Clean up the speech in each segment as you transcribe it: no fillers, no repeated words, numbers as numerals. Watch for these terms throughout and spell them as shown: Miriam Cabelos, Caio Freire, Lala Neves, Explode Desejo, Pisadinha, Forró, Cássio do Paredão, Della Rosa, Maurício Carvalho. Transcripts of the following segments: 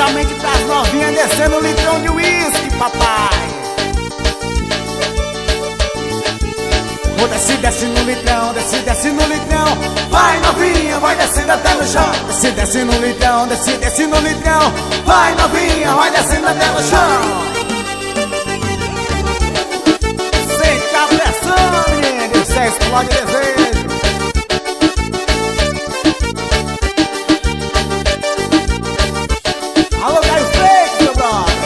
especialmente pras novinhas descendo um litrão de uísque, papai. Vou descer, desce no litrão, desce, desce no litrão. Vai novinha, vai descendo até no chão. Desce, desce no litrão, desce, desce no litrão. Vai novinha, vai descendo até no chão. Sente a pressão, menina, isso é explode desejo. Alô, Caio Freire, meu brother.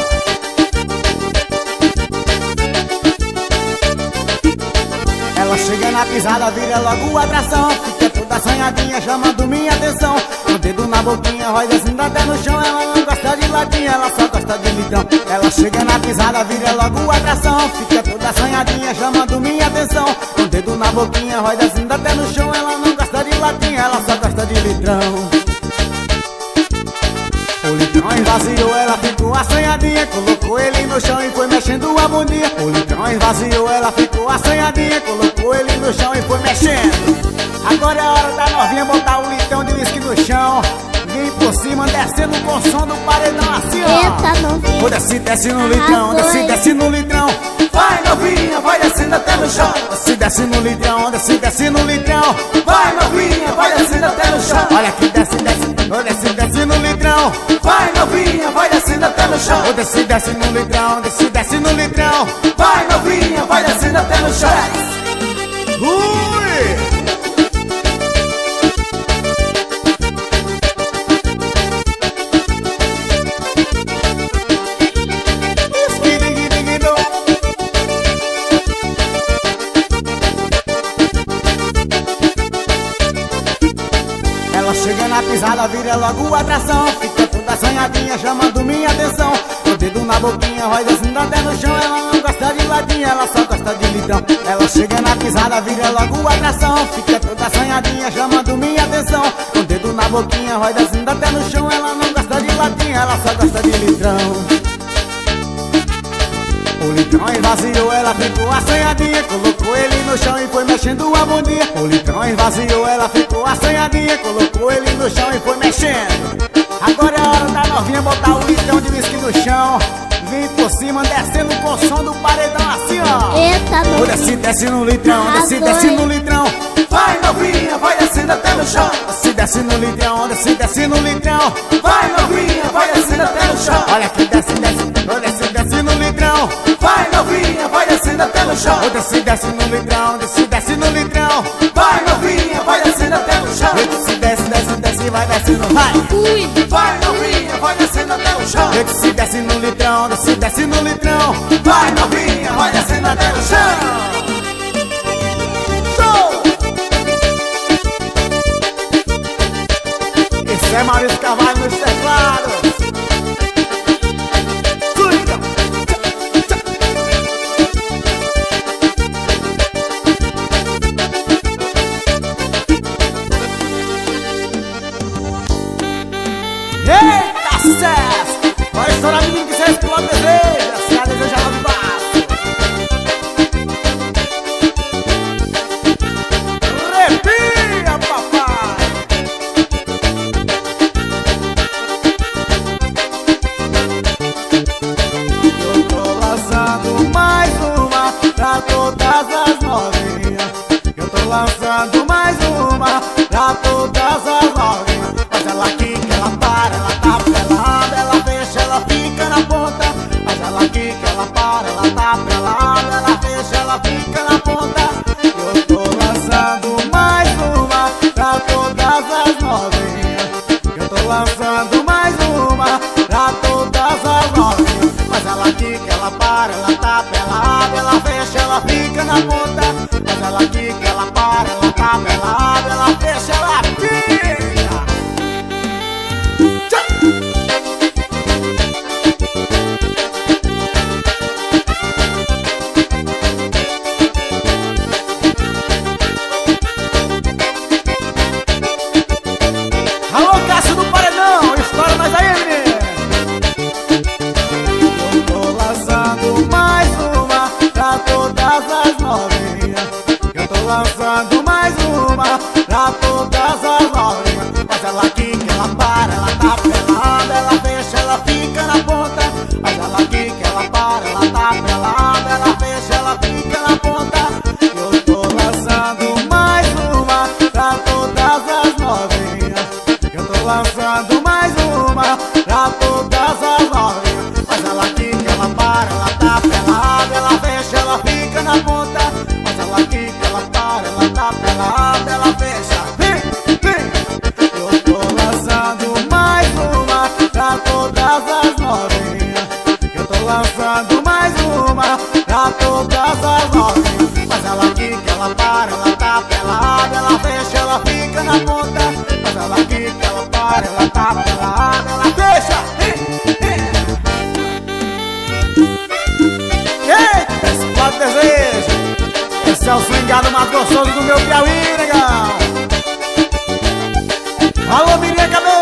Chega na pisada, vira logo a atração. Fica toda assanhadinha, chamando minha atenção. O dedo na boquinha, roda descendo até no chão. Ela não gosta de latinha, ela só gosta de litrão. Ela chega na pisada, vira logo a atração. Fica toda assanhadinha, chamando minha atenção. O dedo na boquinha, roda descendo até no chão. Ela não gosta de latinha, ela só gosta de litrão. O litrão esvaziou, ela ficou assanhadinha, colocou ele no chão e foi mexendo a bundinha. O litrão esvaziou, ela ficou assanhadinha, colocou ele no chão e foi mexendo. Agora é hora da novinha botar o litrão de uísque no chão. Vem por cima, descendo com o som do paredão assim, ó. Vou descer, desce no litrão, desce, desce no litrão. Vai novinha, vai descendo até no chão. Desce, desce no litrão, desce, desce no litrão. Vai novinha, vai descendo até no chão. Olha aqui, desce, desce. Vou descer, desce no litrão. Vai novinha, vai descendo até no chão. Vou descer, desce no litrão, desce, desce no litrão. Vai novinha, vai descendo até no chão. Chega na pisada, vira logo a atração. Fica toda assanhadinha, chamando minha atenção. O dedo na boquinha, roda descendo até no chão. Ela não gosta de latinha, ela só gosta de litrão. Ela chega na pisada, vira logo a atração. Fica toda assanhadinha, chamando minha atenção. O dedo na boquinha, roda descendo até no chão. Ela não gosta de latinha, ela só gosta de litrão. O litrão esvaziou, ela ficou assanhadinha, colocou ele no chão e foi mexendo a bundinha. O litrão esvaziou, ela ficou assanhadinha, colocou ele no chão e foi mexendo. Agora é hora da novinha botar o litrão de uísque no chão. Vem por cima, descendo com o som do paredão assim, ó. Eita, desce, desce no litrão, desce, desce no litrão. Vai novinha, vai descendo até no chão. Desce, desce no litrão, desce, desce no litrão. Vai novinha, vai descendo até no chão. Olha aqui, desce, desce, desce, desce no litrão. Vai novinha, vai descendo até no chão. Desce, desce no litrão, desce, desce no litrão. Vai novinha, vai descendo até no chão. Desce, desce, desce, desce, vai descendo, vai. Vai novinha, vai descendo até no chão. Desce, desce no litrão, desce, desce no litrão. Vai novinha, vai descendo até no chão. É Maurício Carvalho nos teclados. Eita, sucesso! Vai estourar a menina que você explode deseja. Se a deseja lá de baixo. Arrepia, papai. Lançando mais uma pra todas as novinhas. Mas ela quica, ela para, ela tapa, ela abre, ela fecha, ela fica na ponta. Mas ela quica, ela para, ela tapa, ela abre, ela fecha, ela fica na ponta. Eu tô lançando mais uma pra todas as novinhas. Eu tô lançando mais uma pra todas as novinhas. Mas ela quica, ela para, ela tapa, ela abre, ela fecha, ela fica na ponta. Mas ela quica, ela para, ela tapa, ela abre, ela fecha, ela fica. Tchau. Alô, Cássio do Paredão, estoura mais aí, menino. Eu tô lançando mais uma pra todas as novinhas. Eu tô lançando mais uma pra todas as novinhas. Mas ela aqui quica, ela para, ela tá pelada, ela fecha, ela fica na ponta. Mas ela quica, ela para, ela tá pelada, ela fecha, ela fica na ponta. Eu tô lançando mais uma pra todas as novinhas. Eu tô lançando mais uma pra todas as novinhas. Mas ela quica, ela para, ela tá pelada, ela fecha, ela fica na ponta. Mas ela quica, ela para, ela tá pelada, ela fecha. Mas ela quica, ela para, ela tá pelada, ela fecha, ela fica na ponta. Mas ela quica, ela para, ela tá pelada, ela fecha. Eita, esse quadro desejo, esse é o swingado mais gostoso do meu Piauí, negão. Alô, Miriam Cabelos.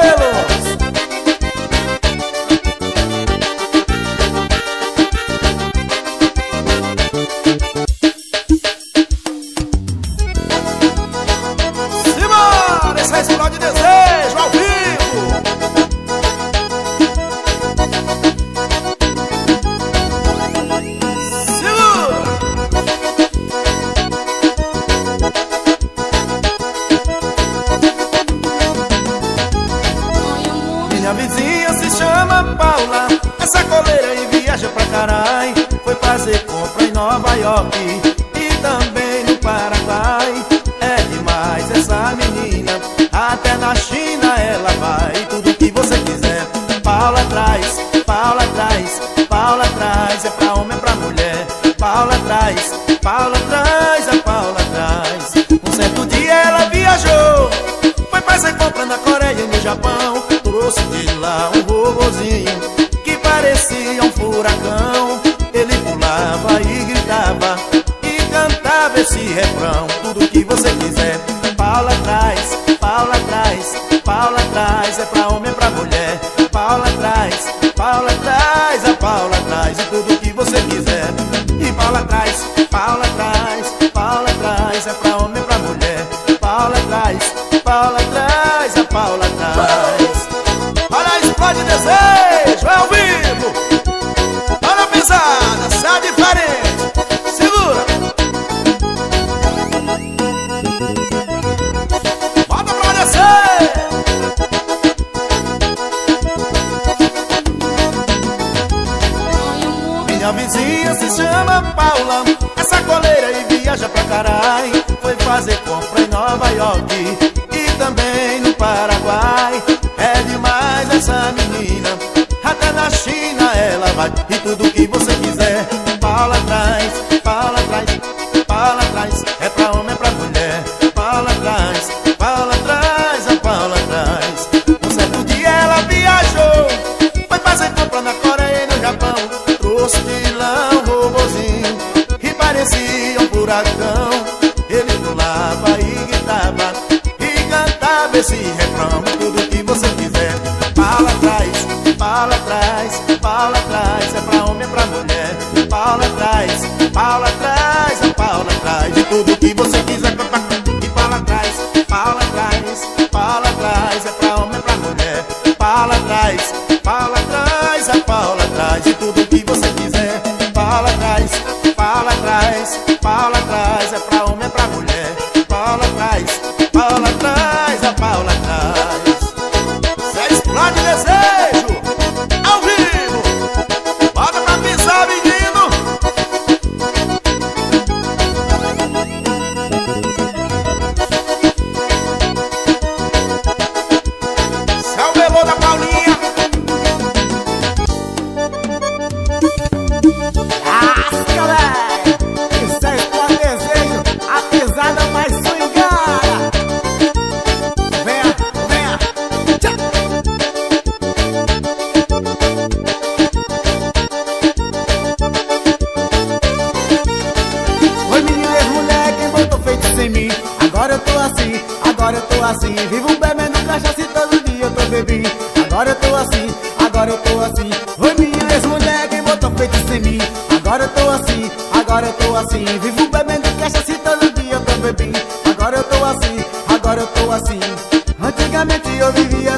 Antigamente eu vivia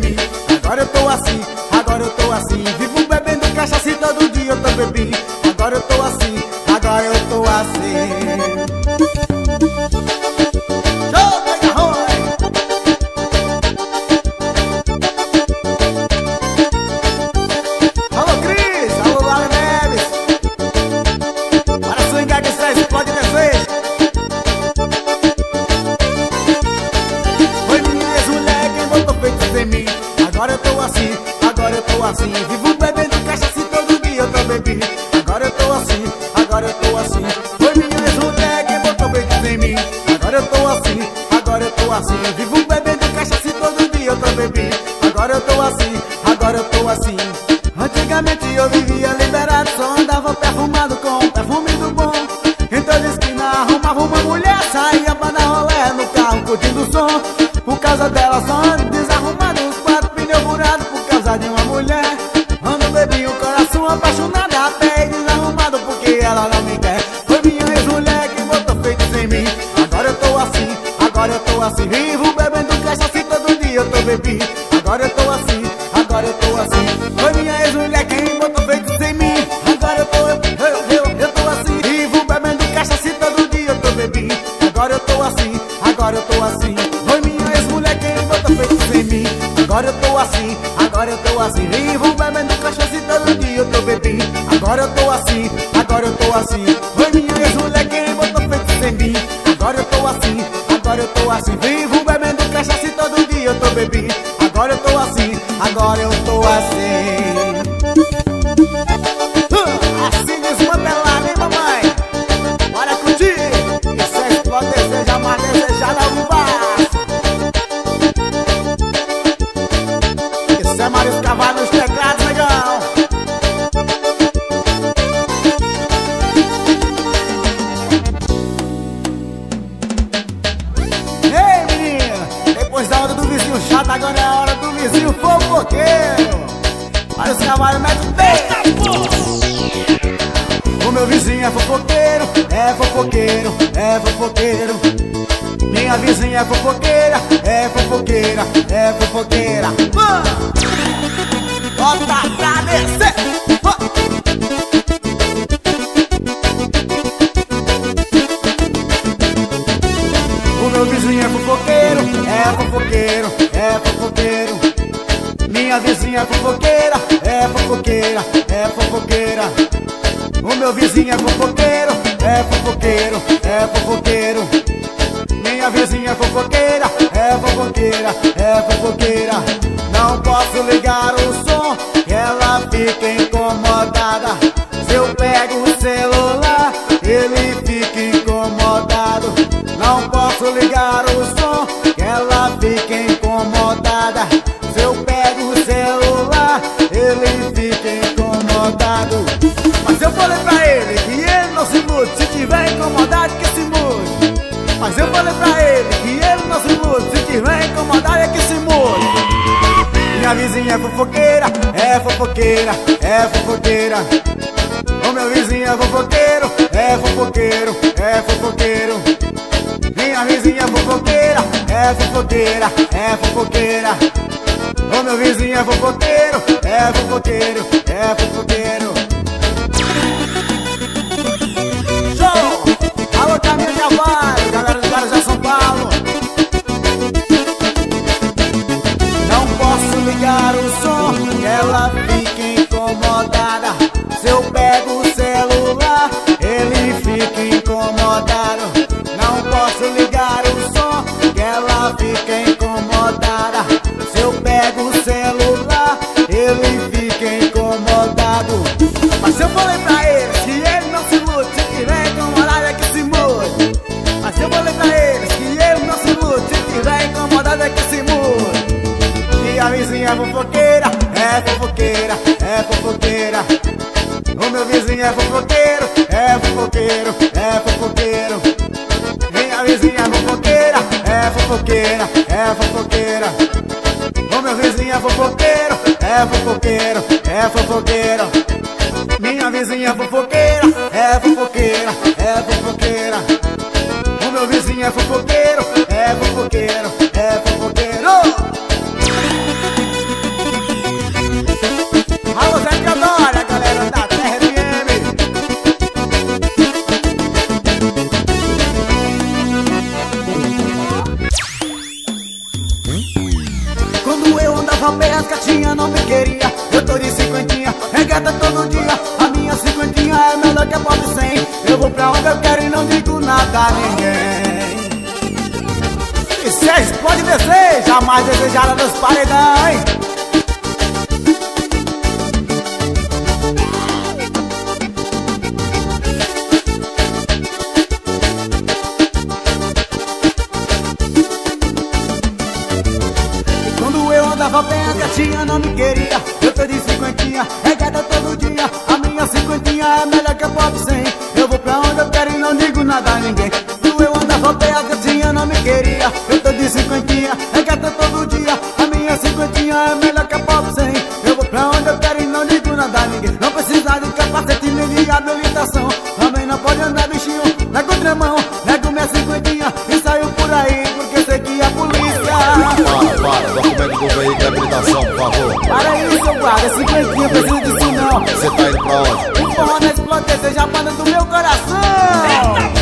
temi. Agora eu tô assim, vivo bebendo cachaça e todo dia eu tô bebendo. Agora eu tô assim. Joga garrão, hein? Alô Cris, alô Lala Neves. Para swingar que cê explode desejo. Foi minhas mulher quem botou feito em mim. Agora eu tô assim, vivo bebendo cachaça e todo dia eu tô bebendo. Agora eu tô assim, foi minha ex-mulher que botou feitiço em mim. Agora eu tô assim, vivo bebendo cachaça e todo dia eu tô bebendo. Agora eu tô assim. Antigamente eu vivia liberado, só andava perfumado com perfume do bom. Em toda esquina arrumava uma mulher, saía pra dar rolé no carro curtindo o som. Por causa dela só ando desarrumado, os quatro pneus furados por causa de uma mulher. Ando bebi o coração apaixonado, a pé desarrumado porque ela não me quer. Foi minha ex-mulher que botou feitiço em mim. Agora eu tô assim, vivo bebendo cachaça e todo dia eu tô bebendo. Agora eu tô assim, foi minha ex-mulher quem botou feitiço em mim. Agora eu tô assim, vivo bebendo cachaça e todo dia eu tô bebendo. Agora eu tô assim, foi minha ex-mulher quem botou feitiço em mim. Agora eu tô assim, vivo bebendo cachaça e todo dia eu tô bebendo. Agora eu tô assim, foi minha ex-mulher quem botou feitiço em mim. Agora eu tô assim, vivo bebendo cachaça e todo dia eu tô bebendo. Agora eu tô assim. Assim desmantelar, hein mamãe? Bora curtir, isso é explode, deseja mais desejada no bar. Isso é Maurício Carvalho nos teclados, negão. Agora é a hora do vizinho fofoqueiro. Para os Carvalho mete o peito. O meu vizinho é fofoqueiro, é fofoqueiro, é fofoqueiro. Minha vizinha é fofoqueira, é fofoqueira, é fofoqueira. Bota pra descer. O meu vizinho é fofoqueiro, é fofoqueiro, é fofoqueiro. Minha vizinha é fofoqueira, é fofoqueira, é fofoqueira. O meu vizinho é fofoqueiro, é fofoqueiro, é fofoqueiro. Minha vizinha é fofoqueira, é fofoqueira, é fofoqueira. Não posso ligar o som, ela fica incomodada. Se eu pego o celular, ele fica incomodado. Não posso ligar o som, ela fica incomodada. Se eu pego o celular, ele fica incomodado. Mas eu falei pra ele que ele não se mude, se tiver incomodado que se mude. Mas eu falei pra ele que ele não se mude, se tiver incomodado é que se mude. Minha vizinha é fofoqueira, é fofoqueira, é fofoqueira. O meu vizinho é fofoqueiro, é fofoqueiro, é fofoqueiro. Minha vizinha é fofoqueira, é fofoqueira, é fofoqueira. O meu vizinho é fofoqueiro, é fofoqueiro, é fofoqueiro. Show! Alô, Maurício Carvalho, galera do Guarujá, São Paulo. Não posso ligar o som, ela fica incomodada. Se eu pego o celular, ele fica incomodado. Não posso ligar o som, que ela fica incomodada. Se eu pego o celular, ele fica incomodado. Mas eu falei pra ele que ele não se mude, se tiver incomodado é que se mude. Mas eu falei pra ele que ele não se mude, se tiver incomodado é que se mude. Minha vizinha é fofoqueira, é fofoqueira, é fofoqueira. O meu vizinho é fofoqueiro, é fofoqueiro, é fofoqueiro. Minha vizinha é fofoqueira, é fofoqueira, é fofoqueira. O meu vizinho é fofoqueiro, é fofoqueiro, é fofoqueiro. Minha vizinha é fofoqueira, é fofoqueira, é fofoqueira. O meu vizinho é fofoqueiro, é fofoqueiro, é fofoqueiro. não vê as gatinhas, não me queria. Eu tô de cinquentinha, regata todo dia. A minha cinquentinha é melhor que a pobre cem. Eu vou pra onde eu quero e não digo nada a ninguém. E se a explode deseja, jamais desejada dos paredões. Não me queria, eu tô de cinquentinha, regada todo dia. A minha cinquentinha é melhor que a pop 100. Eu vou pra onde eu quero e não digo nada a ninguém. Quando eu andava bem a gatinha não me queria. Eu tô de cinquentinha, regada todo dia. A minha cinquentinha é melhor que a pop 100. Eu vou pra onde eu quero e não digo nada a ninguém. Não precisa de capacete nem de habilitação. Também não pode andar bichinho na contramão. Nego minha cinquentinha e saiu por aí, porque sei que a polícia... Para isso, seu guarda, cinquentinha, preciso disso não. Você tá indo pra onde? Um forró na explotência, já manda do meu coração.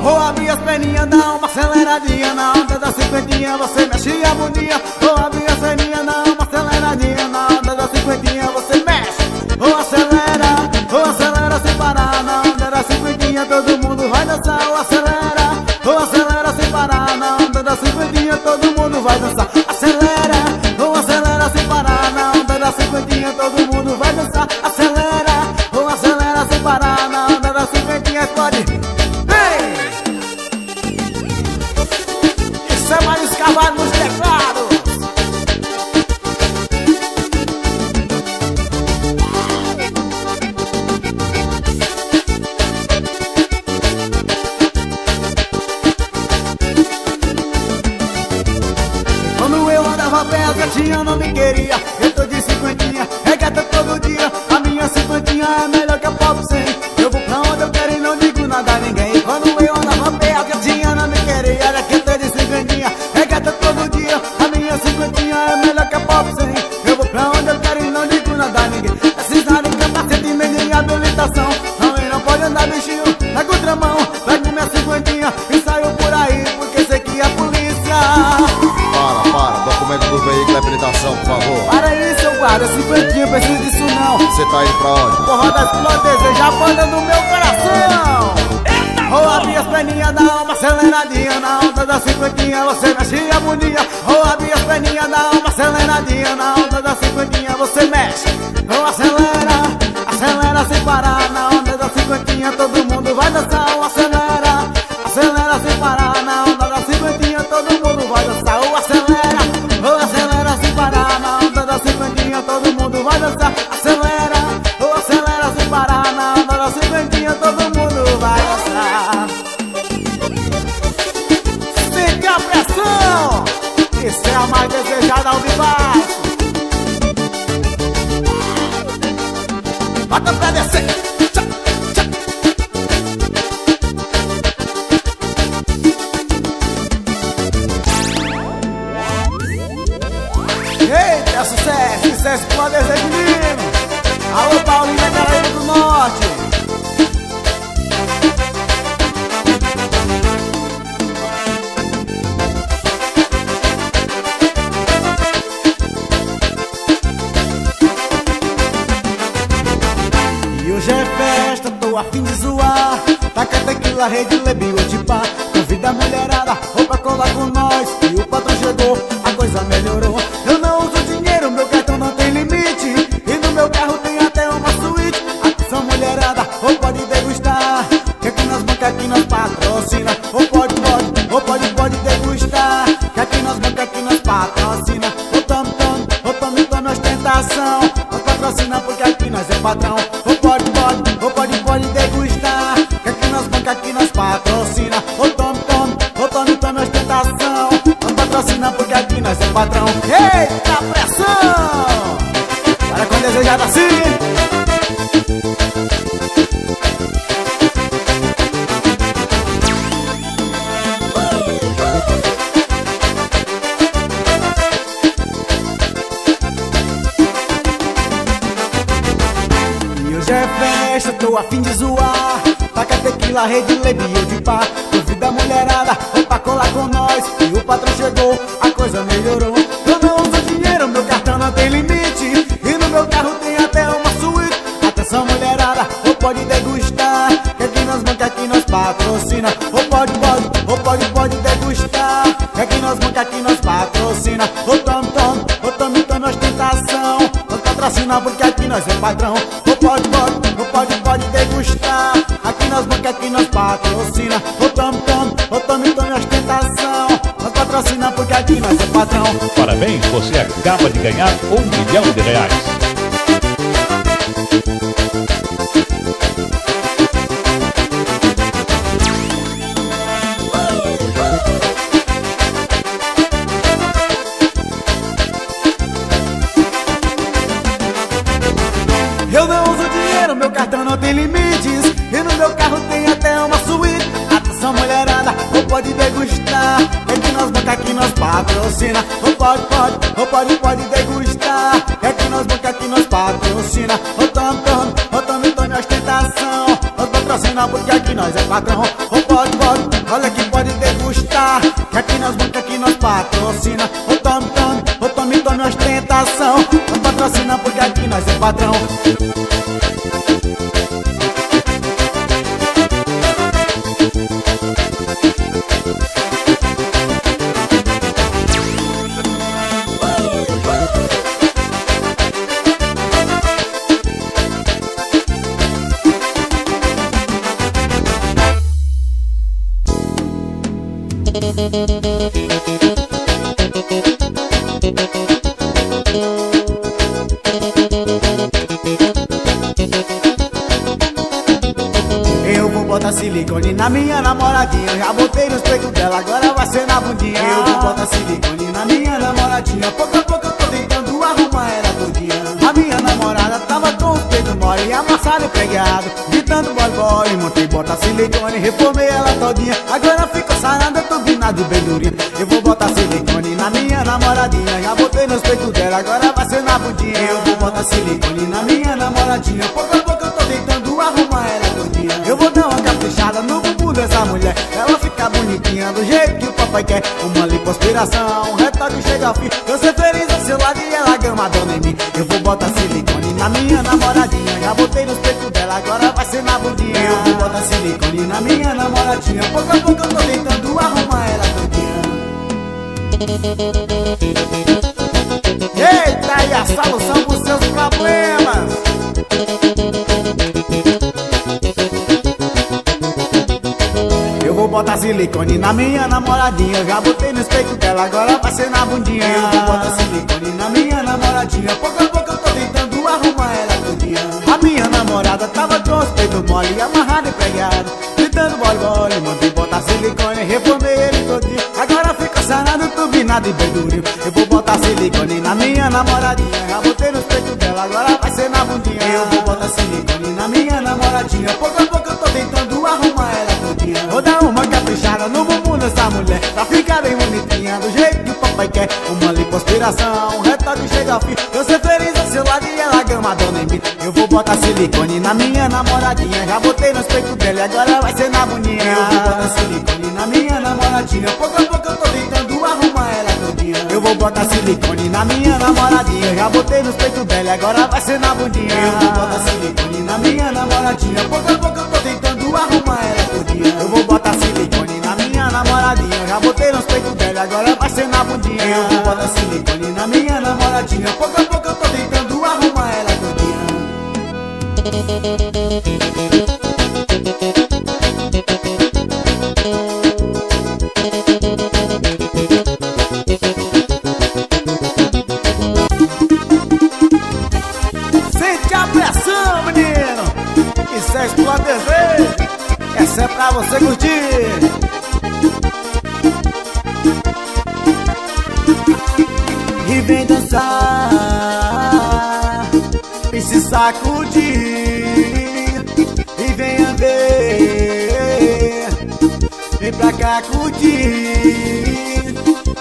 Vou abrir as perninhas, dá uma aceleradinha. Na onda da cinquentinha, você mexe a bundinha. Vou abrir as perninhas, dá uma aceleradinha. Na onda da cinquentinha, você mexe. Vou acelera sem parar. Na onda da cinquentinha, todo mundo vai dançar. Vou acelera sem parar. Na onda da cinquentinha, todo mundo vai dançar. Eu não uso dinheiro, meu cartão não imaginação. Não patrocina porque aqui nós é padrão. Não pode, pode degustar. Aqui nós banca, aqui nós patrocina. Ô tome, ostentação. Não patrocina porque aqui nós é padrão. Parabéns, você acaba de ganhar R$1 milhão. Patrocina, oh, pode degustar. É que nós banca, aqui nós patrocina. Ô tome, ostentação. Nós patrocina porque aqui nós é patrão. Ô pode, olha que pode degustar. É que nós banca, aqui nós patrocina. Ô tome, ostentação. Nós patrocina porque aqui nós é patrão. Eu vou botar silicone na minha namoradinha. Já botei nos peitos dela, agora vai ser na bundinha. Eu vou botar silicone na minha namoradinha. Pouco a pouco eu tô tentando arrumar ela todinha. A minha namorada tava com o peito mole, amassado e pregado, gritando boy boy. Montei, bota silicone, reformei ela todinha. Agora ficou sarada, tô guinado e bem durinha. Eu vou botar silicone na minha namoradinha. Já botei nos peitos dela, agora vai ser na bundinha. Eu vou botar silicone na minha namoradinha. Pouco a pouco eu tô tentando arrumar ela todinha. Eu vou dar uma caprichada no bumbum dessa mulher. Ela fica bonitinha do jeito que o papai quer. Uma lipoaspiração, um retoque chega ao fim. Eu ser feliz ao seu lado e ela gama dona em mim. Eu vou botar silicone na minha namoradinha. Já botei nos peitos dela, agora vai ser na bundinha. Eu vou botar silicone na minha namoradinha. Pouco a pouco eu tô tentando arrumar ela todinha. Eita, aí a solução pros seus problemas. Eu vou botar silicone na minha namoradinha. Já botei no peito dela, agora vai ser na bundinha. Eu vou botar silicone na minha namoradinha. Pouco a pouco eu tô tentando arrumar ela todinha. A minha namorada tava com os peitos mole, amarrado e pregado, gritando boy boy. Mandei botar silicone, reformei ele todinho. Agora fica sarado, turbinado e bem durinho. Eu vou botar silicone na minha namoradinha. Já botei no peito dela, agora vai ser na bundinha. Eu vou botar silicone na minha namoradinha. Pouco a pouco eu tô tentando arrumar ela todinha. Vou dar uma caprichada no bumbum dessa mulher, pra ficar bem bonitinha do jeito que o papai quer. Uma lipoaspiração, um retoque chega ao fim. Eu ser feliz ao seu lado e ela gama dona em mim. Eu vou botar silicone na minha namoradinha. Já botei nos peitos dela e agora vai ser na bundinha. Eu vou botar silicone na minha namoradinha. Pouco a pouco eu tô tentando arrumar ela todinha. Eu vou botar silicone na minha namoradinha. Já botei nos peitos dela e agora vai ser na bundinha. Eu vou botar silicone na minha namoradinha. Pouco a pouco eu tô tentando arrumar ela todinha. Eu vou botar silicone na minha namoradinha. Já botei nos peitos dela, agora vai ser na bundinha. Eu vou botar silicone na minha namoradinha. Pouco a pouco eu tô tentando arrumar ela todinha. Sente a pressão, menino. Isso é Explode TV. Essa é pra você curtir. E vem dançar e se sacudir. E venha ver, vem pra cá curtir.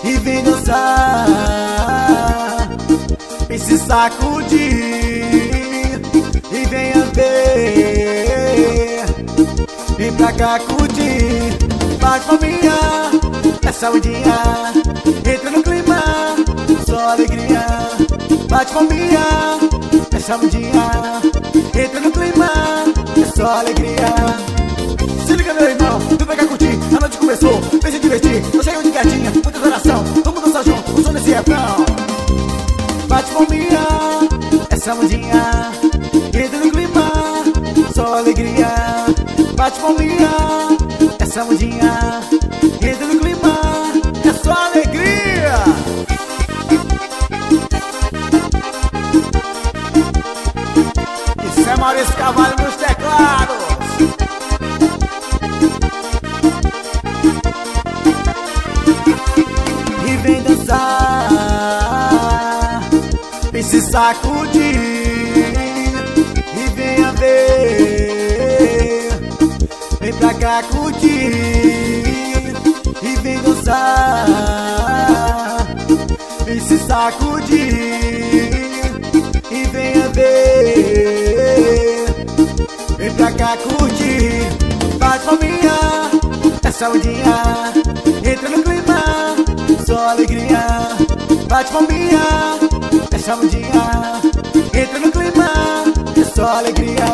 E vem dançar e se sacudir. E venha ver, vem pra cá curtir. Faz palminha, é saudinha. Entra no clima, só alegria. Faz palminha, é saudinha. Entra no clima, é só alegria. Se liga meu irmão, vem pra cá curtir. A noite começou, vem se divertir. Tô cheio de gatinha, muita oração. Vamos dançar junto, o som nesse refrão. bate bombinha, essa mudinha, entra no clima, só alegria. Bate bombinha, essa mudinha, entra no clima, é só alegria. Isso é Maurício Carvalho nos teclados. E vem dançar, vem se sacudir, e venha ver, vem pra cá curtir. E vem dançar, vem se sacudir, e venha ver, vem pra cá curtir. Bate palminha, é saudinha, entra no clima, só alegria. Bate bombinha, é chamadinha, entra no clima, é só alegria.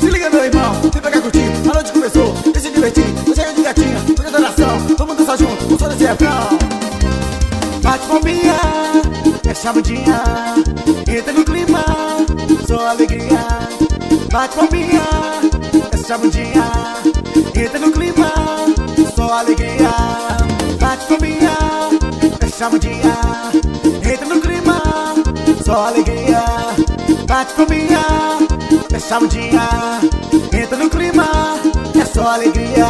Se liga, meu irmão, vem pra cá curtir, a noite começou, vem se divertir. Não chega de gatinha, chega de oração, vamos dançar junto, vamos só desse refrão. Bate bombinha, é chamadinha, entra no clima, só alegria. Bate bombinha, é chamadinha, entra no clima, só alegria. Bate bombinha, fecha o dia, entra no clima, só alegria. Bate bombinha, fecha o dia, entra no clima, é só alegria.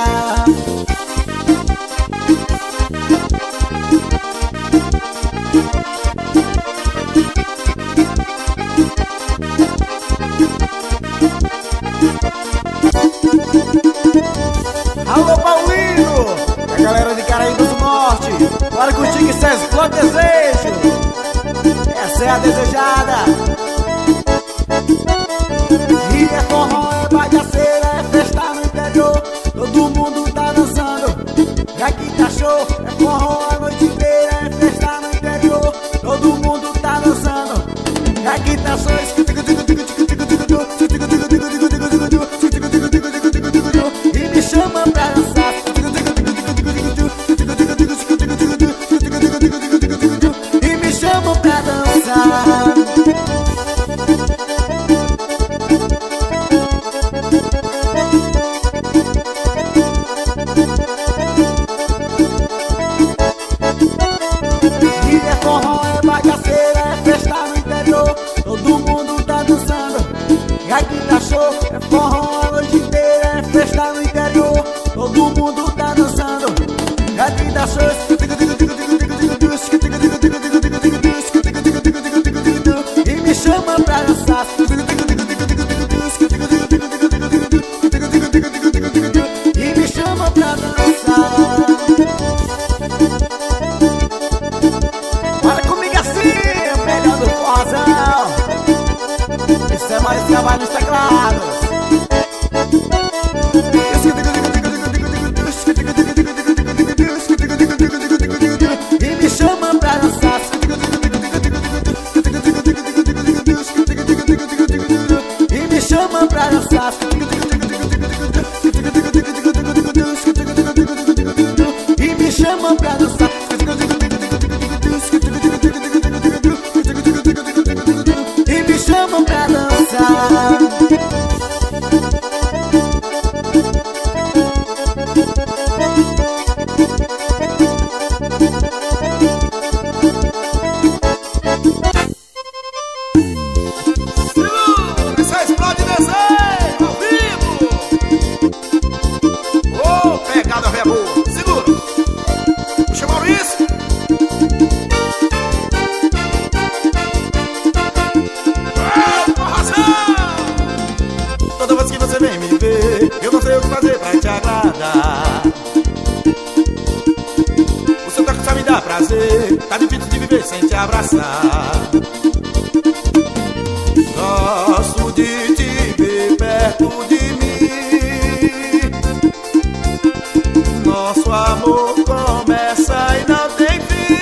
Alô, Paulinho! A galera de Caraíba do Norte, bora curtir que cês explode desejo. Essa é a desejada. E é forró, é bagaceira, é festa no interior, todo mundo tá dançando, é que tá show. É forró a noite inteira, é festa no interior, todo mundo tá dançando, é que tá show. E me chama pra dançar, pra dançar. E é forró, é bagaceira, é festa no interior, todo mundo tá dançando, e aqui tá show. É forró a noite inteira, é festa no interior, todo mundo tá dançando, e aqui tá show. E me chama pra dançar. Para comigo assim, melhor do coração. Isso é Maurício Carvalho nos teclados. E me chama pra dançar. E me chama pra dançar. E me chama pra dançar. E me chama pra dançar. Você toca só me dá prazer, tá difícil de viver sem te abraçar. Gosto de te ver perto de mim, nosso amor começa e não tem fim.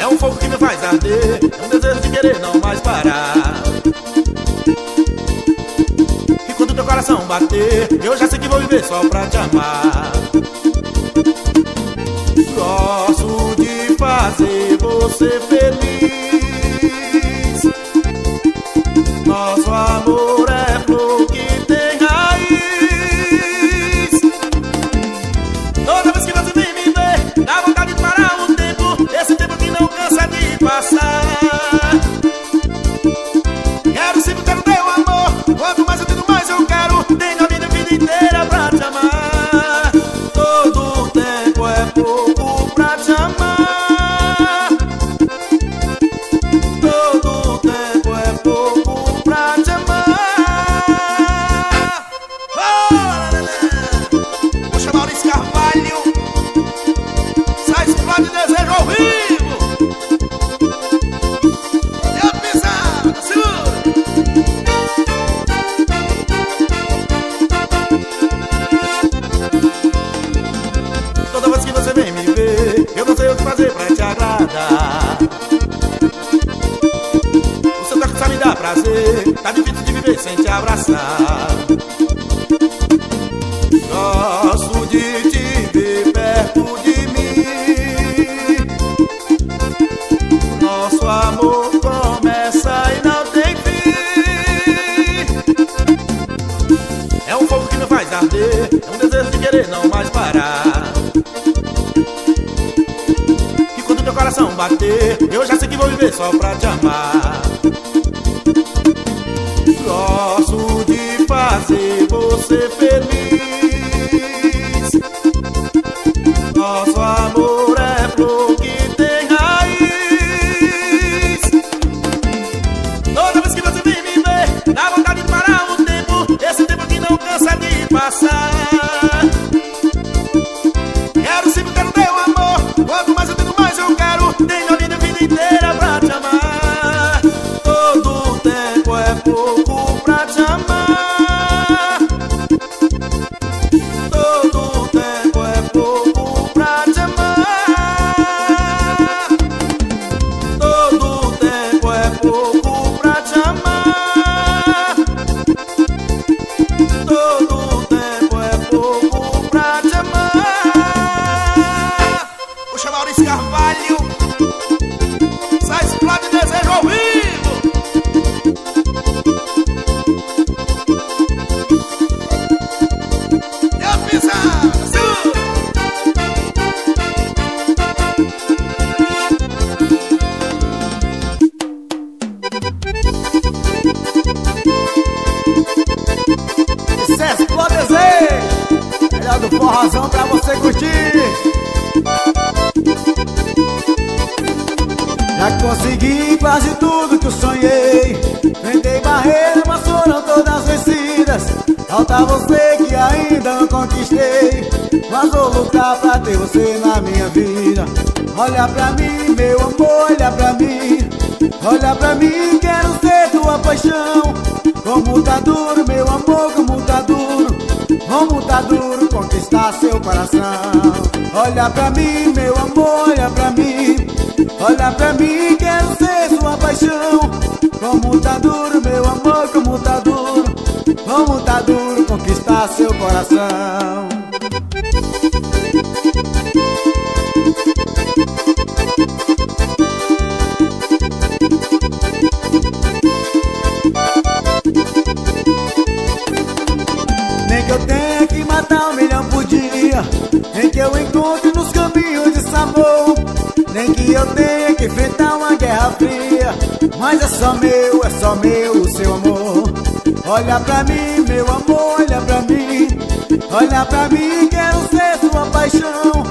É um fogo que me faz arder, é um desejo de querer não mais parar. Bater, eu já sei que vou viver só pra te amar. Gosto de falar. fazer você feliz. Nosso amor é flor que tem raiz. Toda vez que você vem me ver, dá vontade de parar o tempo, esse tempo que não cansa de passar. Quero sempre ter o teu amor, quanto mais eu tenho, mais eu quero. Tenho a minha vida inteira pra te amar. Todo tempo é pouco pra te amar. O seu toque só me dá prazer, tá difícil de viver sem te abraçar. Gosto de te ver perto de mim. Nosso amor começa e não tem fim. É um fogo que me faz arder, é um desejo de querer não mais parar. Coração bater, eu já sei que vou viver só pra te amar. Gosto de fazer você feliz. Nosso amor é flor que tem raiz. Toda vez que você vem me ver, dá vontade de parar o tempo, esse tempo que não cansa de passar. Quero sempre ter o teu amor, quanto mais eu tenho, mas eu quero, tenho a minha vida inteira pra te amar. Todo tempo é pouco pra te amar. Todo tempo é pouco pra te amar. Todo tempo é pouco pra te amar. Todo tempo é pouco pra te amar. Puxa, Maurício Carvalho. Melhor do forrozão pra você curtir. Já consegui quase tudo que eu sonhei. Vendei barreira, mas foram todas vencidas. Falta você que ainda não conquistei, mas vou lutar pra ter você na minha vida. Olha pra mim, meu amor, olha pra mim. Olha pra mim, quero ser tua paixão. Como tá duro, meu amor, como tá duro. Como tá duro conquistar seu coração. Olha pra mim, meu amor, olha pra mim. Olha pra mim, quero ser sua paixão. Como tá duro, meu amor, como tá duro. Como tá duro conquistar seu coração. Nem que eu encontre nos caminhos de sabor, nem que eu tenha que enfrentar uma guerra fria, mas é só meu o seu amor. Olha pra mim, meu amor, olha pra mim. Olha pra mim, quero ser sua paixão.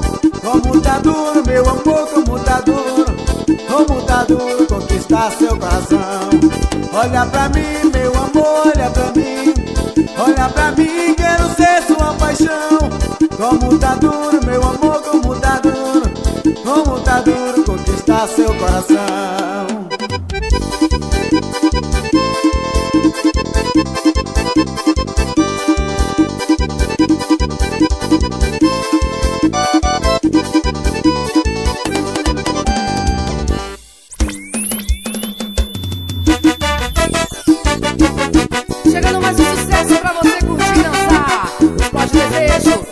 Como tá duro, meu amor, como tá duro. Como tá duro conquistar seu coração. Olha pra mim, meu amor, olha pra mim. Olha pra mim, quero ser sua paixão. Como tá duro, meu amor, como tá duro conquistar seu coração. Chegando mais um sucesso pra você curtir e dançar. Pode desejo.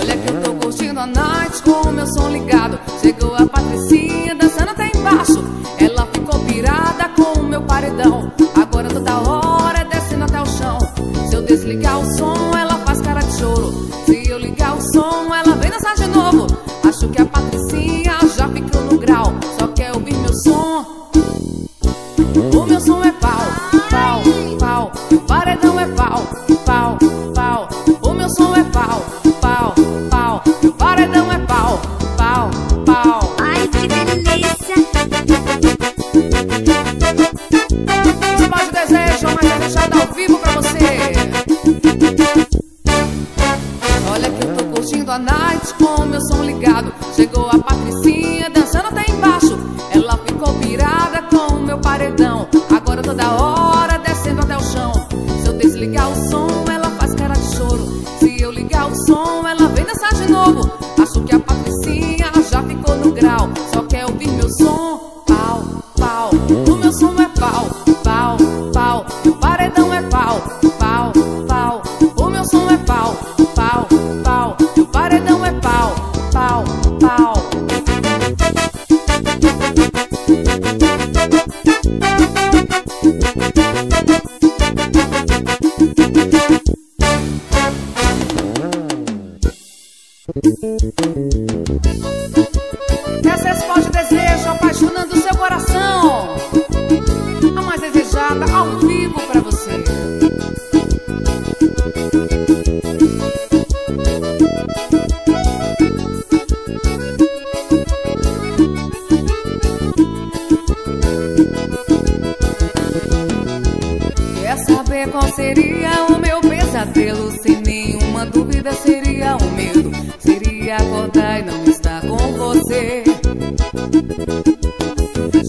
Olha que eu tô curtindo a som ligado, chegou a Patricinha dançando até embaixo. Ela ficou pirada com o meu paredão, agora toda hora é descendo até o chão. Se eu desligar o som, ela faz cara de choro, se eu ligar o som, ela vem dançar de novo. Acho que a Patricinha já ficou no grau, só quer ouvir meu som. O meu som é pau, pau, pau, o paredão é pau, pau, pau. O meu som é pau, pau, pau, o paredão é pau, pau, pau. Ai, que delícia! Chamar de desejo, mas é deixado ao vivo pra você. Olha que eu tô curtindo a night com o meu som ligado. Chegou a Patricinha dançando até embaixo. Ela ficou pirada com o meu paredão, agora toda hora descendo até o chão. Se eu desligar o som, ela faz cara de choro, se eu ligar o som, ela vem dançar de novo. Acho que a Patricinha já ficou no grau, só quer ouvir meu som. Pau, pau, o meu som é pau, pau, pau, o paredão é pau, pau, pau. O meu som é pau, pau, pau, o paredão é pau, pau, pau. Essa é a resposta de desejo, apaixonando o seu coração. A mais desejada ao vivo pra você. Quer saber qual seria o meu pesadelo? Sem nenhuma dúvida seria o medo, seria acordar e não estar com você.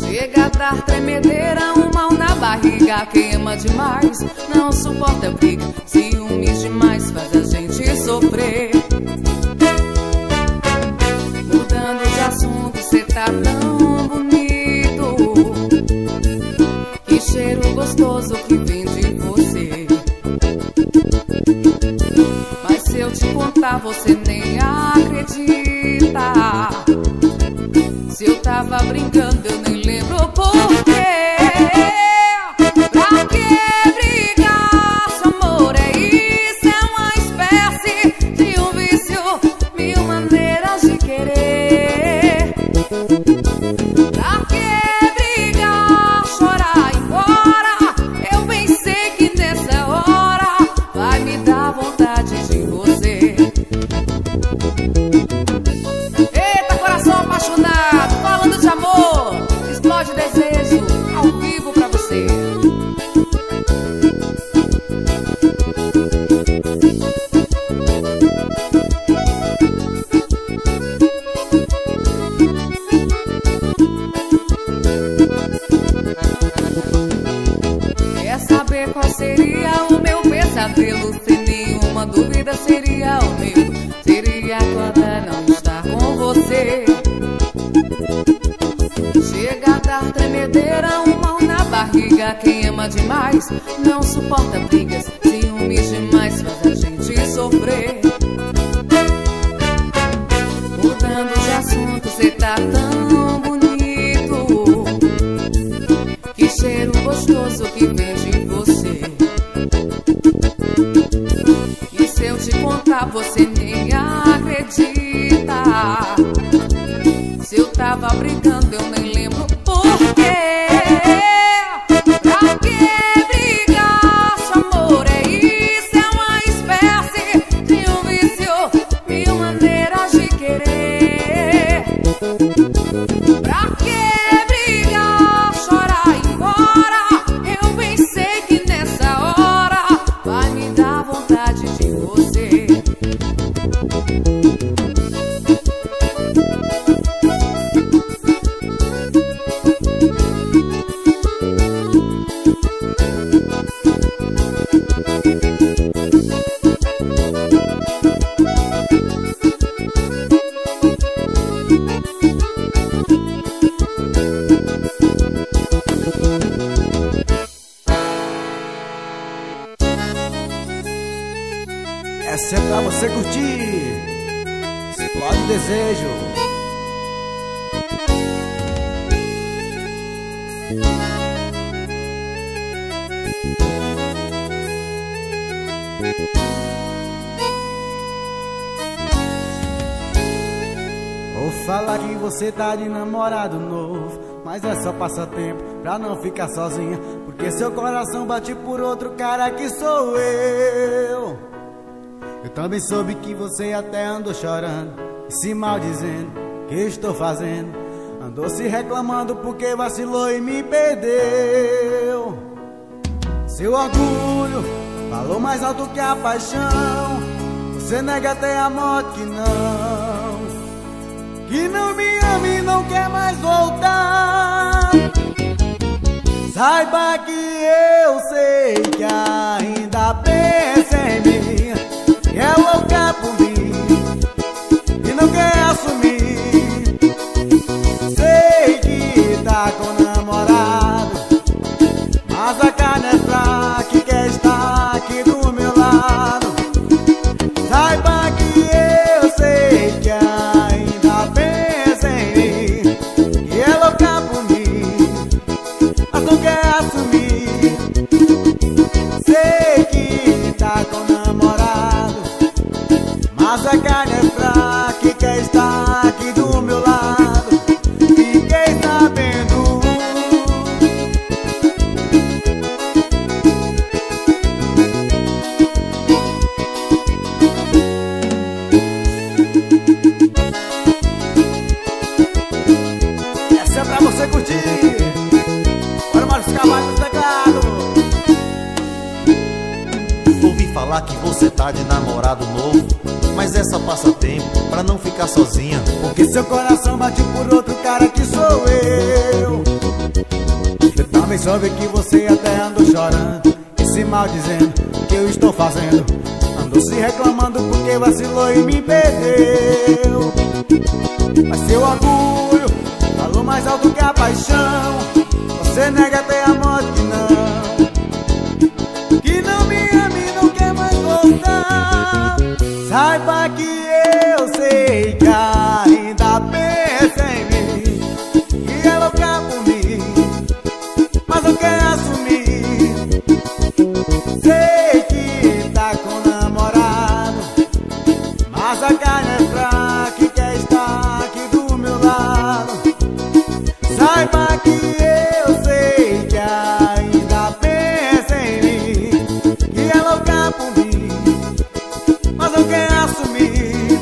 Chega a dar tremedeira, um mal na barriga, queima demais, não suporta briga, ciúmes demais faz a gente sofrer. Mudando de assunto, cê tá tão bonito, que cheiro gostoso que vem de você. Mas se eu te contar, você nem acredita. Se eu tava brincando, eu nem lembro por quê. Pra que brigar? Seu amor é isso, é uma espécie de um vício, mil maneiras de querer. Pra que brigar? Chorar e ir embora. Eu bem sei que nessa hora vai me dar vontade de você. Eita, coração apaixonado, falando de amor, explode desejo ao vivo pra você. Quer saber qual seria o meu pesadelo? Sem nenhuma dúvida seria o medo, seria acordar não estar com você. Chega a dar tremedeira, um mal na barriga, quem ama demais não suporta brigas, ciúmes demais faz a gente sofrer. Mudando de assunto, cê tá tão bonito, que cheiro gostoso que vem de você. E se eu te contar, você nem acredita. Se eu tava brincando, eu nem lembro por quê. Pra que brigar? Seu amor é isso, é uma espécie de um vício, mil maneiras de querer. Pra que brigar? Chorar e ir embora. Eu pensei que nessa hora vai me dar vontade de você. Essa é pra você curtir, explode o desejo. Vou falar que você tá de namorado novo, mas é só passatempo pra não ficar sozinha, porque seu coração bate por outro cara que sou eu. Eu também soube que você até andou chorando e se maldizendo, que estou fazendo. Andou se reclamando porque vacilou e me perdeu. Seu orgulho falou mais alto que a paixão. Você nega até a morte que não me ama e não quer mais voltar. Saiba que eu sei que ainda pensa em mim, que é louca por mim e não quer assumir. Sei que tá com o namorado, mas a carne é fraca que quer estar aqui do meu lado. Saiba que eu sei que ainda pensa em mim, que é louca por mim, mas não quer assumir. Sei que tá com o namorado, mas a carne é fraca que quer estar aqui do meu lado. Fiquei sabendo, essa é pra você curtir. Bora, Maurício Carvalho no teclado. Ouvi falar que você tá de namorado novo, mas é só passatempo pra não ficar sozinha, porque seu coração bate por outro cara que sou eu. Eu também soube que você até andou chorando e se maldizendo, que eu estou fazendo. Andou se reclamando porque vacilou e me perdeu. Mas seu orgulho falou mais alto que a paixão. Você nega até a morte que não me ama e não quer mais voltar. Saiba que eu sei que ainda pensa em mim, que é louca por mim, mas não quer assumir. Sei que tá com o namorado, mas a carne é fraca que quer estar aqui do meu lado. Saiba que eu sei que ainda pensa em mim, que é louca por mim, mas não quer assumir.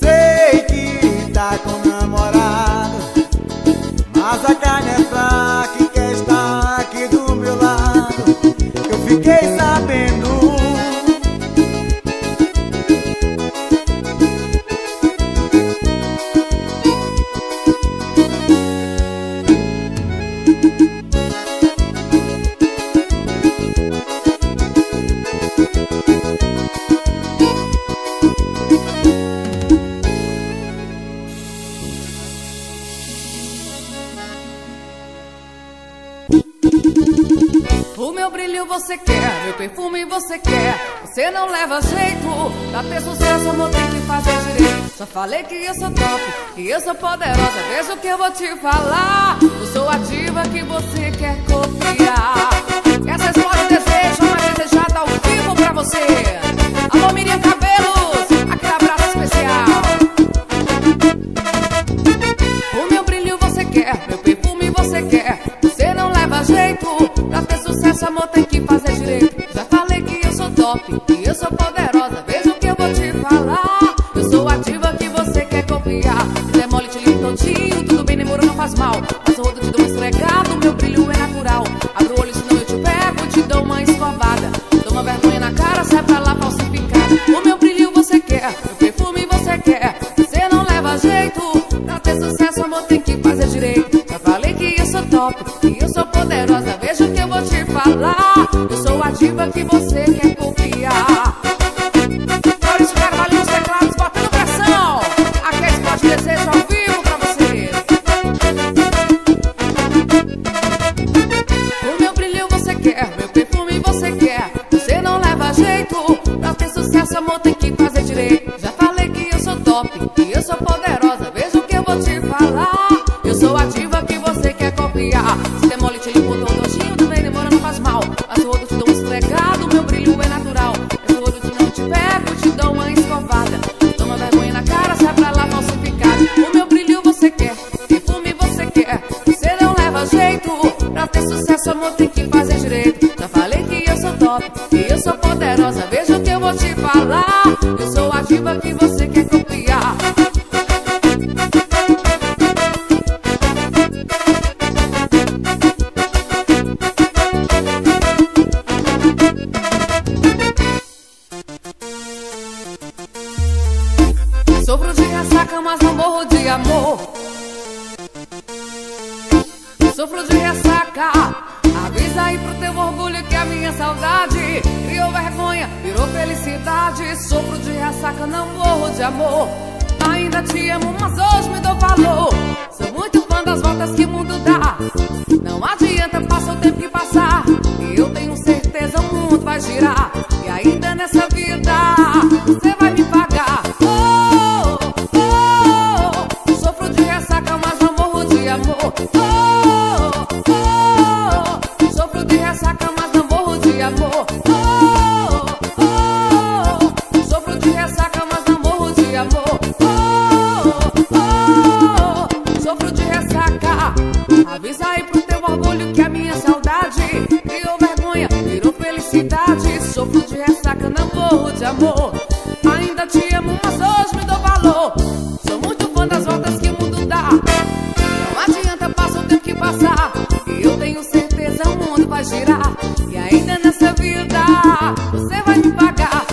Sei que tá com namorado, mas a carne é fraca que quer estar aqui do meu lado. Eu fiquei sabendo. O meu brilho você quer, meu perfume você quer. Você não leva jeito, pra ter sucesso amor tem que fazer direito. Só falei que eu sou top, que eu sou poderosa. Veja o que eu vou te falar. Eu sou a diva que você quer copiar. Essa história eu desejo, a mais desejada ao vivo pra você. Alô, Maurício Carvalho, aquele abraço especial. O meu brilho você quer, meu perfume você quer. Você não leva jeito, pra ter sucesso amor tem que fazer direito. Já falei que eu sou top, que eu sou poderosa. Veja o que eu vou te falar. Eu sou a diva que você quer copiar. Você é mole, te limpo todinho, tudo bem, demorou, não faz mal. Mas o rodo te dou esfregado, meu brilho é natural. Abre o olho, senão eu te pego, te dou uma escovada. Toma vergonha na cara, sai pra lá falsificar. O meu brilho você quer, meu perfume você quer. Você não leva jeito, pra ter sucesso amor tem que fazer direito. Já falei que eu sou top, que eu sou poderosa. Veja o que eu vou te falar. Eu sou a diva que você quer copiar. Maurício Carvalho nos teclados, botando pressão. Aqui é Esporte Desejo ao vivo pra você. O meu brilho você quer, meu perfume você quer. Você não leva jeito, pra ter sucesso amor tem que fazer direito. Já falei que eu sou top, que eu sou poderosa. Veja o que eu vou te falar. Eu sou a diva que você quer copiar. Se demole, te limpo todo todinho, tudo bem, demora, não faz mal. Mas o rodo te dou um esfregado, meu brilho é natural. Mas o rodo te não te pego, te dou uma escovada. Toma vergonha na cara, sai pra lá falsificar. essa mão tem que fazer direito. Já falei que eu sou top, que eu sou poderosa. Veja o que eu vou te falar. Eu sou a diva que você quer copiar. Sofro de ressaca, mas não morro de amor. Sofro de ressaca. Avisa aí pro teu orgulho que a minha saudade criou vergonha, virou felicidade. Sofro de ressaca, não morro de amor. Ainda te amo, mas hoje me dou valor. Sou muito fã das voltas que o mundo dá. Não adianta, passa o tempo que passar, e eu tenho certeza o mundo vai girar. E ainda nessa vida você vai me pagar. Sofro de ressaca, mas não morro de amor. Sofro de ressaca, mas não morro de amor. Sofro de ressaca. Avisa aí pro teu orgulho que a minha saudade criou vergonha, virou felicidade. Sofro de ressaca, não morro de amor. Ainda te amo, mas hoje me dou valor. Sou muito fã das voltas que o mundo dá. Passar, e eu tenho certeza o mundo vai girar. E ainda nessa vida você vai me pagar.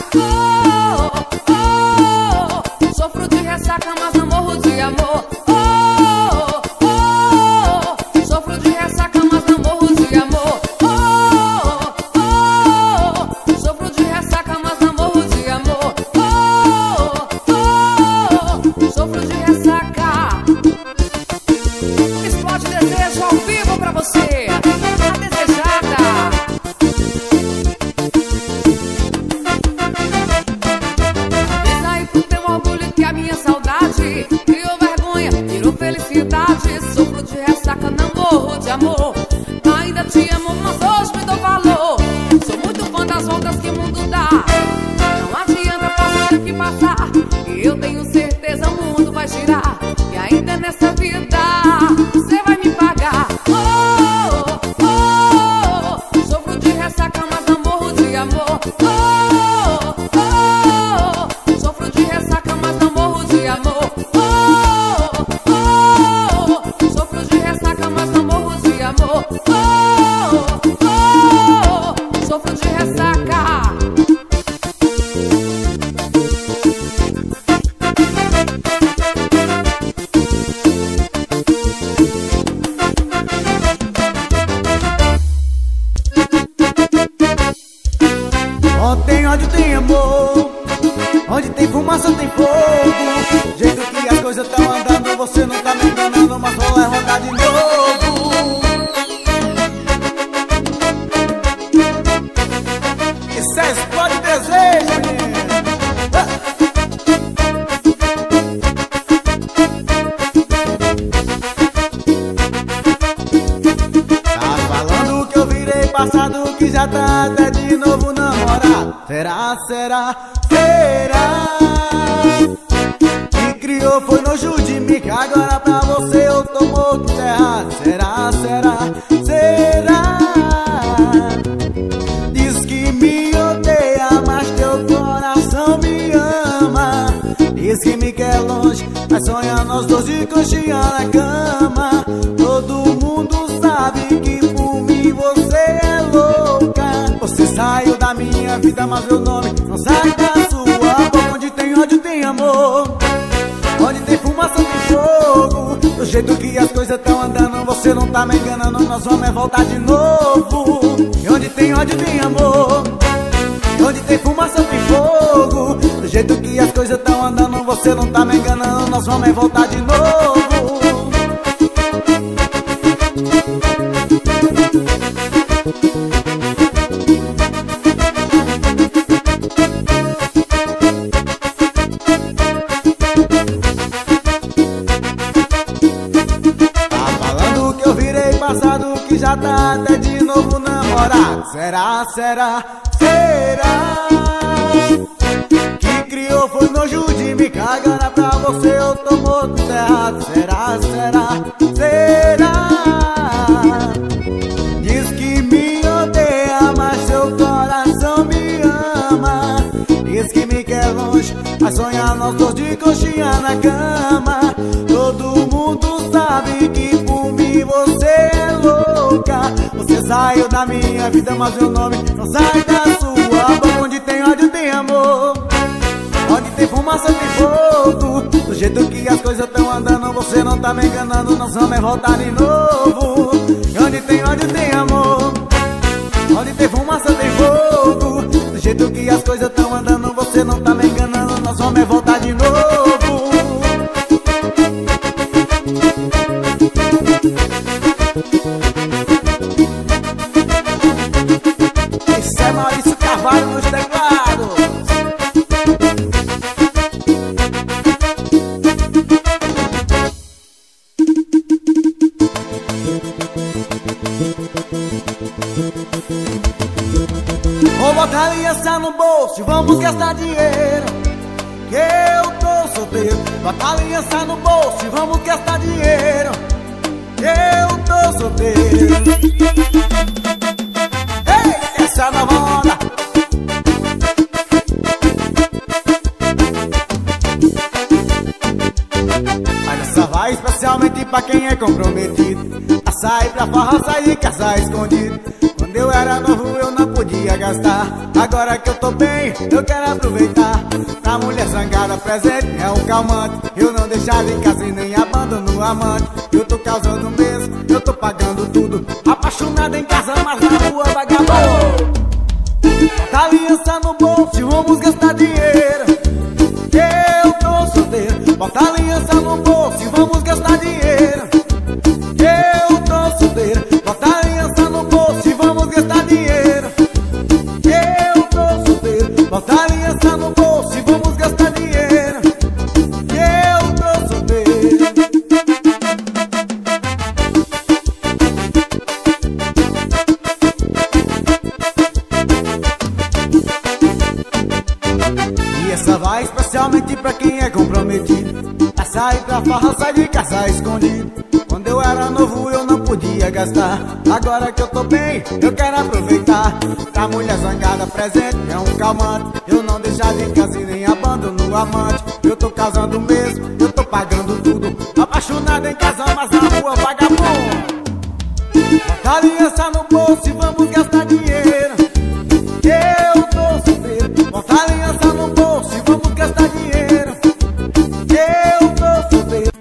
Sofro de ressaca, mas não morro de amor. Sofro de ressaca, mas não morro de amor. Sofro de ressaca, mas não morro de amor. Sofro de ressaca. Desejo ao vivo pra você, a desejada. Avisa aí pro teu orgulho que a minha saudade criou vergonha, virou felicidade. Sofro de ressaca, não morro de amor. Ainda te amo, mas hoje me dou valor. Sou muito fã das voltas que o mundo dá. Não adianta, posso ter que passar, e eu tenho certeza o mundo vai girar. E ainda nessa vida você vai me pagar. Sofro de ressaca, mas não morro de amor. Sofro de ressaca, mas não morro de amor. Sofro de ressaca, mas não morro de amor. Sofro de ressaca. Onde tem amor, onde tem fumaça tem fogo. Jeito que as coisas estão andando, você não tá me enganando, mas vou lá rodar de novo. Isso é história de desejo, menino. Tá falando que eu virei passado, que já tá até de novo namorado. Será, será, será que criou foi nojo de mim, que agora pra você eu tô morto de errado. Será, será, será. Diz que me odeia, mas teu coração me ama. Diz que me quer longe, mas sonha nós dois de conchinha na cama. Todo mundo sabe que por mim você é louca. Você saiu da minha vida, mas meu nome não sai da sua boca. Onde tem ódio tem amor, onde tem fumaça tem fogo. Do jeito que as coisas estão andando, você não tá me enganando, nós vamos é voltar de novo. E onde tem ódio tem amor, onde tem fumaça tem fogo. Do jeito que as coisas estão andando, você não tá me enganando, nós vamos é voltar de novo. Já tá até de novo namorado. Será, será, será que criou foi nojo de me cagar. Pra você eu tô morto errado. Será, será, será. Diz que na cama. Todo mundo sabe que por mim você é louca. Você saiu da minha vida, mas meu nome não sai da sua boca. Onde tem ódio tem amor, onde tem fumaça tem fogo. Do jeito que as coisas tão andando, você não tá me enganando, não vamos voltar de novo. Onde tem ódio tem amor, onde tem fumaça tem fogo. Do jeito que as coisas tão andando, você não tá me enganando, nós vamos voltar de novo. Isso é Maurício Carvalho nos teclados. Vou botar aliança no bolso e vamos gastar dinheiro, que eu tô solteiro. Botar aliança no bolso e vamos gastar dinheiro, que eu tô solteiro. Ei, essa nova onda. A dança vai especialmente pra quem é comprometido, a sair pra farra, sair de casa escondido. Quando eu era novo eu não podia gastar, agora que eu tô bem eu quero aproveitar. Pra mulher zangada presente é um calmante, eu não deixar de casa e nem abandono o amante. Eu tô causando mesmo, eu tô pagando tudo, apaixonada em casa mas na rua vagabundo. Bota aliança no bolso, vamos gastar dinheiro, eu tô solteiro. Bota aliança no bolso, vamos gastar dinheiro, eu tô solteiro. Bota aliança no bolso, vamos gastar dinheiro, eu tô solteiro. Bota aliança no bolso, vamos gastar dinheiro, eu tô solteiro. E essa vai especialmente pra quem é comprometido, a sair pra farra, sai de casa escondido. Quando eu era novo eu não podia gastar, agora que eu tô bem eu quero aproveitar. Pra mulher zangada presente é um calmante, eu não deixar de casa e nem abandono o amante. Eu tô casando mesmo, eu tô pagando tudo, apaixonada em casa mas na rua vagabundo. Bota aliança no bolso e vamos gastar dinheiro, eu tô solteiro. Bota aliança no bolso e vamos gastar dinheiro, eu tô solteiro.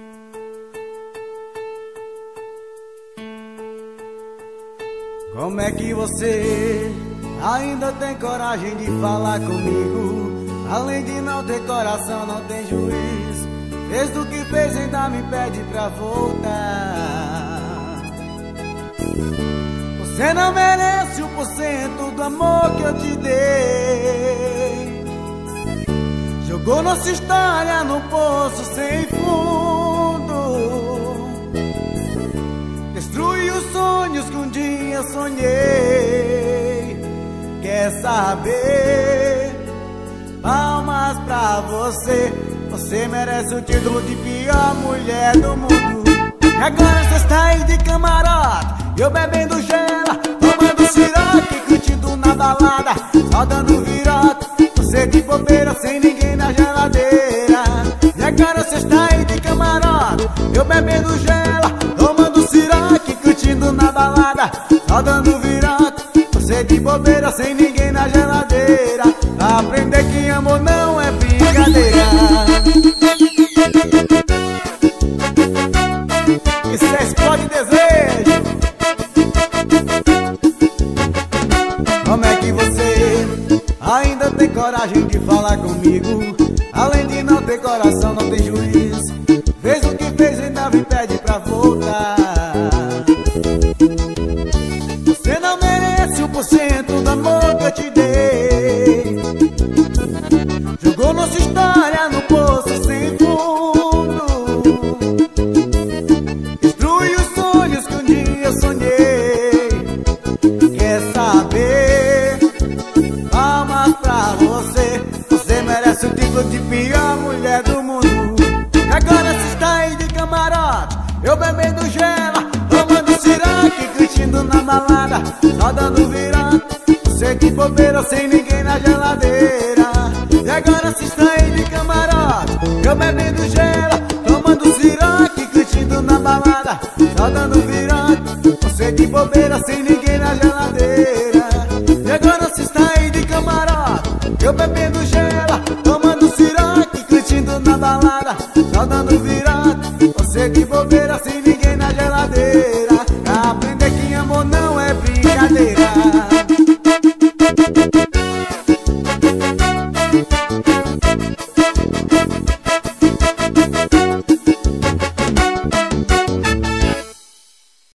Como é que você ainda tem coragem de falar comigo? Além de não ter coração, não tem juízo. Desde o que fez ainda me pede pra voltar. Você não merece 1% do amor que eu te dei. Jogou nossa história num poço sem fundo. Destrui os sonhos que um dia sonhei. Quer saber? Palmas pra você. Você merece o título de pior mulher do mundo. E agora você está aí de camarote, eu bebendo gela, tomando siroque, curtindo na balada, só dando virote. Você de bobeira, sem ninguém na geladeira. E agora você está aí de camarote, eu bebendo gela, tomando siroque, curtindo na balada, só dando virote. Você de bobeira, sem ninguém na geladeira. Pra aprender que amor não é brincadeira. Isso é explode desejo. Como é que você ainda tem coragem de falar comigo? Além de não ter coração, não tem juízo. Fez o que fez e ainda me pede pra voltar. Você não merece 1% do amor que eu te dei. Jogou nossa história no poço sem fundo. Destrui os sonhos que um dia eu sonhei. Quer saber? Palmas pra você. Você merece o título de pior mulher do mundo. Agora se está aí de camarote, eu bebendo gela, tomando siroque, curtindo na balada, só dando virada. Você de bobeira sem ninguém.